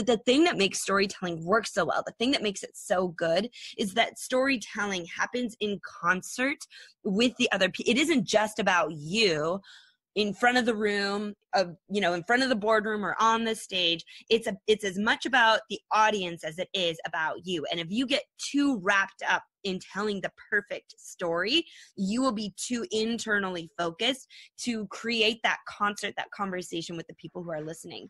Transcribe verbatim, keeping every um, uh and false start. that the thing that makes storytelling work so well, the thing that makes it so good, is that storytelling happens in concert with the other people. It isn't just about you in front of the room, of, you know, in front of the boardroom or on the stage. It's a, it's as much about the audience as it is about you. And if you get too wrapped up in telling the perfect story, you will be too internally focused to create that concert, that conversation with the people who are listening.